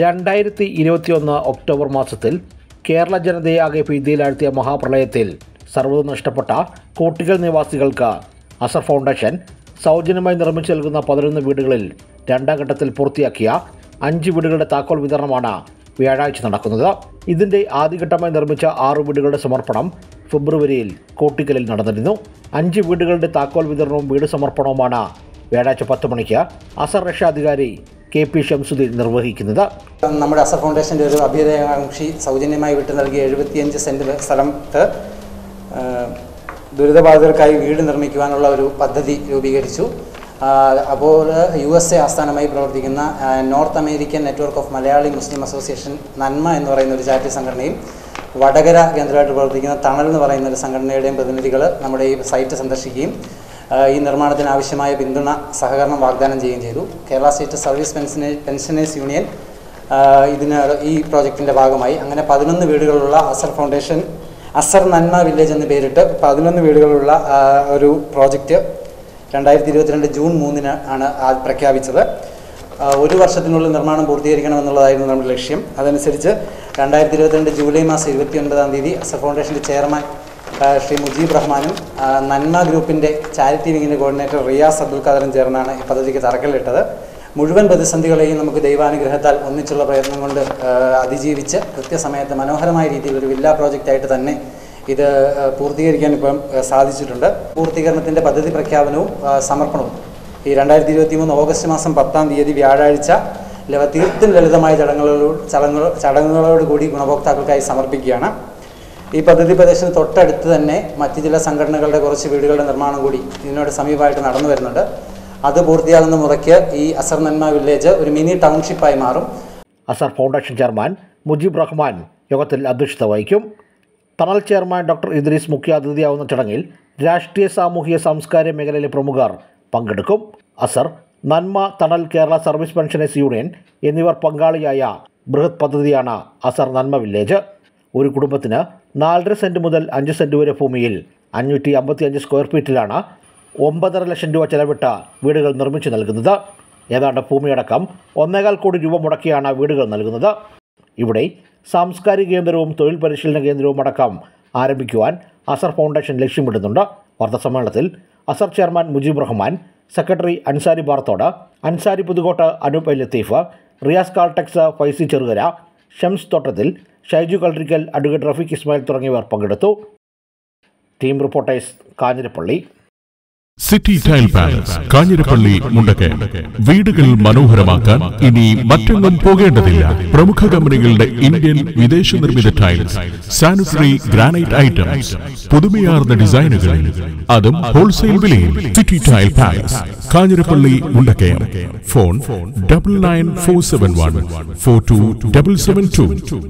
2021 October മാസത്തിൽ കേരള ജനതയെ ആകെ ഭീതിയിലാഴ്ത്തിയ മഹാപ്രളയത്തിൽ സർവ്വതും നഷ്ടപ്പെട്ട കോട്ടിക്കൽ നിവാസികൾക്ക് അസർ ഫൗണ്ടേഷൻ സൗജന്യമായി നിർമ്മിച്ചു നൽകുന്ന 11 വീടുകളിൽ രണ്ടാം ഘട്ടത്തിൽ പൂർത്തിയാക്കിയ 5 വീടുകളുടെ താക്കോൽ വിതരണമാണ് വ്യാഴാഴ്ച നടക്കുന്നത്. ഇതിൻ്റെ ആദ്യഘട്ടമായി നിർമ്മിച്ച 6 വീടുകളുടെ സമർപ്പണം ഫെബ്രുവരിയിൽ കോട്ടിക്കലിൽ നടന്നിരുന്നു. 5 വീടുകളുടെ താക്കോൽ വിതരണവും വീട് സമർപ്പണവുമാണ് വ്യാഴാഴ്ച 10 മണിക്ക് അസർ രക്ഷാധികാരി കെ.പി. ഷംസുദ്ദീൻ നിർവഹിക്കുന്നത്. നമ്മുടെ അസർ ഫൗണ്ടേഷൻ്റെ ഒരു അഭ്യുദയകാംക്ഷി സൗജന്യമായി വിട്ടു നൽകിയ 75 സെൻറ്റ് സ്ഥലത്ത് ദുരിതബാധിതർക്കായി വീട് നിർമ്മിക്കുവാനുള്ള ഒരു പദ്ധതി രൂപീകരിച്ചു. അപ്പോൾ USA ആസ്ഥാനമായി പ്രവർത്തിക്കുന്ന north American network of Malayali Muslim association Nanma എന്ന് പറയുന്ന ഒരു ചാരിറ്റി സംഘടനയും വടകര കേന്ദ്രമായിട്ട് പ്രവർത്തിക്കുന്ന തണൽ എന്ന് പറയുന്ന ഒരു സംഘടനയുടെയും പ്രതിനിധികൾ നമ്മുടെ ഈ സൈറ്റ് സന്ദർശിക്കുകയും ഈ നിർമ്മാണത്തിന് ആവശ്യമായ പിന്തുണ സഹകരണം വാഗ്ദാനം ചെയ്യുകയും ചെയ്തു. Kerala state service pensioners union ഈ പ്രോജക്റ്റിൻ്റെ ഭാഗമായി അങ്ങനെ 11 വീടുകളുള്ള അസർ ഫൗണ്ടേഷൻ അസർ നന്മ വില്ലേജ് എന്ന് പേരിട്ട് 11 വീടുകളുള്ള ഒരു പ്രോജക്റ്റ് 2022 ജൂൺ 3 ആണ് പ്രഖ്യാപിച്ചത്. 1 വർഷത്തിനുള്ളിൽ നിർമ്മാണം പൂർത്തീകരിക്കണമെന്നുള്ളതായിരുന്നു നമ്മുടെ ലക്ഷ്യം. അതനുസരിച്ച് 2022 ജൂലൈ 29 അസർ ഫൗണ്ടേഷൻ്റെ ചെയർമാൻ ശ്രീ മുജീബ് റഹ്മാനും നന്മ ഗ്രൂപ്പിൻ്റെ ചാരിറ്റി വിങ്ങിൻ്റെ കോർഡിനേറ്റർ റിയ അബ്ദുൽ കദറും ചേർന്നാണ് ഈ പദ്ധതിക്ക് തറക്കല്ലിട്ടത്. മുഴുവൻ പ്രതിസന്ധികളെയും നമുക്ക് ദൈവാനുഗ്രഹത്താൽ ഒന്നിച്ചുള്ള പ്രയത്നം കൊണ്ട് അതിജീവിച്ച് കൃത്യസമയത്ത് മനോഹരമായ രീതിയിൽ ഒരു വില്ലാ പ്രോജക്റ്റായിട്ട് തന്നെ ഇത് പൂർത്തീകരിക്കാൻ ഇപ്പം സാധിച്ചിട്ടുണ്ട്. പൂർത്തീകരണത്തിൻ്റെ പദ്ധതി പ്രഖ്യാപനവും സമർപ്പണവും ഈ 2023 ഓഗസ്റ്റ് 10 വ്യാഴാഴ്ച തീർത്തും ലളിതമായ ചടങ്ങുകളോടുകൂടി ഗുണഭോക്താക്കൾക്കായി സമർപ്പിക്കുകയാണ്. ഈ പദ്ധതി പ്രദേശത്തിന് തൊട്ടടുത്ത് തന്നെ മറ്റ് ചില സംഘടനകളുടെ കുറച്ച് വീടുകളുടെ നിർമ്മാണം കൂടി ഇതിനോട് സമീപമായിട്ട് നടന്നു വരുന്നുണ്ട്. അത് പൂർത്തിയാകുന്ന മുറയ്ക്ക് ഈ അസർ നന്മ വില്ലേജ് ഒരു മിനി ടൗൺഷിപ്പായി മാറും. അസർ ഫൗണ്ടേഷൻ ചെയർമാൻ മുജീബ് റഹ്മാൻ യോഗത്തിൽ അധ്യക്ഷത വഹിക്കും. തണൽ ചെയർമാൻ ഡോക്ടർ ഇദ്രീസ് മുഖ്യ അതിഥിയാവുന്ന ചടങ്ങിൽ രാഷ്ട്രീയ, സാമൂഹിക, സാംസ്കാരിക മേഖലയിലെ പ്രമുഖർ പങ്കെടുക്കും. അസർ, നന്മ, തണൽ, കേരള സർവീസ് പെൻഷനേഴ്സ് യൂണിയൻ എന്നിവർ പങ്കാളിയായ ബൃഹത് പദ്ധതിയാണ് അസർ നന്മ വില്ലേജ്. ഒരു കുടുംബത്തിന് 4.5 സെൻറ്റ് മുതൽ 5 സെൻറ്റ് വരെ ഭൂമിയിൽ 555 സ്ക്വയർ ഫീറ്റിലാണ് 9.5 ലക്ഷം രൂപ ചെലവിട്ട് വീടുകൾ നിർമ്മിച്ചു നൽകുന്നത്. ഏതാണ്ട് ഭൂമിയടക്കം 1.25 കോടി രൂപ മുടക്കിയാണ് വീടുകൾ നൽകുന്നത്. ഇവിടെ സാംസ്കാരിക കേന്ദ്രവും തൊഴിൽ പരിശീലന കേന്ദ്രവും അടക്കം ആരംഭിക്കുവാൻ അസർ ഫൗണ്ടേഷൻ ലക്ഷ്യമിടുന്നുണ്ട്. വാർത്താസമ്മേളനത്തിൽ Azar chairman Mujeeb Rahman, secretary Ansari Barthod, Ansari Puthukottu, Anoop Latheef, Riyas Caltex, Faizy Cherukara, Shams Thottathil, Shaiju കൾട്രിക്കൽ, advocate Rafeeq Ismail തുടങ്ങിയവർ പങ്കെടുത്തു. Team reporters, Kanjirappally. City tile palace Kanjirappally, മുണ്ടക്കേ. വീടുകൾ മനോഹരമാക്കാൻ ഇനി മറ്റെങ്ങും പോകേണ്ടതില്ല. പ്രമുഖ കമ്പനികളുടെ ഇന്ത്യൻ, വിദേശ നിർമ്മിത ടൈൽസ്, സാനിറ്ററി, ഗ്രാനൈറ്റ് ഐറ്റംസ്, പുതുമയാർന്ന ഡിസൈനുകളിൽ, അതും ഹോൾസെയിൽ വിലയിൽ. City tile palace Kanjirappally, മുണ്ടക്കേ. Phone 9947142772.